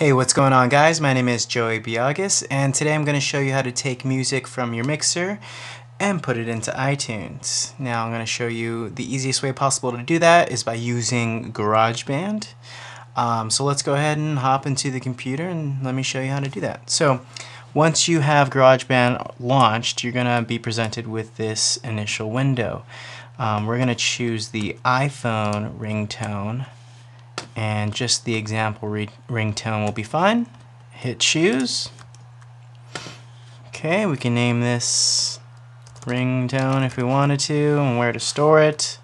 Hey, what's going on guys? My name is Joey Biagas and today I'm going to show you how to take music from your mixer and put it into iTunes. Now I'm going to show you the easiest way possible to do that is by using GarageBand. So let's go ahead and hop into the computer and let me show you how to do that. So once you have GarageBand launched, you're going to be presented with this initial window. We're going to choose the iPhone ringtone. And just the example ringtone will be fine. Hit choose. Okay, we can name this ringtone if we wanted to and where to store it.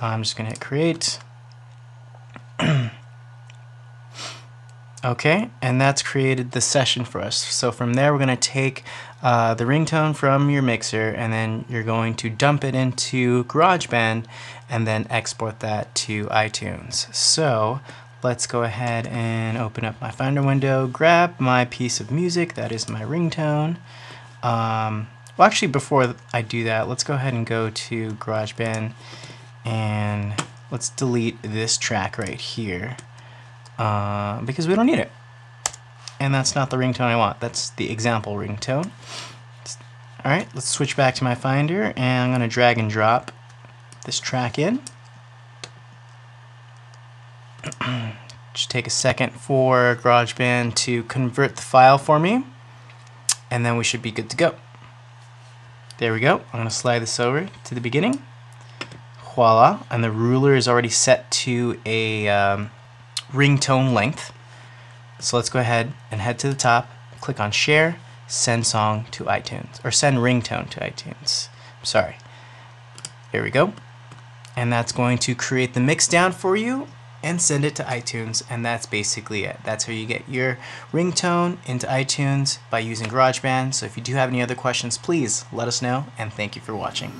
I'm just going to hit create. Okay, and that's created the session for us. So from there we're going to take the ringtone from your mixer and then you're going to dump it into GarageBand and then export that to iTunes. So let's go ahead and open up my Finder window, grab my piece of music, that is my ringtone. Well, actually before I do that, let's go ahead and go to GarageBand and let's delete this track right here. Because we don't need it. And that's not the ringtone I want. That's the example ringtone. Alright, let's switch back to my Finder and I'm going to drag and drop this track in. Just take a second for GarageBand to convert the file for me and then we should be good to go. There we go. I'm going to slide this over to the beginning. Voila. And the ruler is already set to a ringtone length. So let's go ahead and head to the top, click on share, send song to iTunes, or send ringtone to iTunes. Sorry. There we go. And that's going to create the mix down for you and send it to iTunes, and that's basically it. That's how you get your ringtone into iTunes by using GarageBand. So if you do have any other questions, please let us know, and thank you for watching.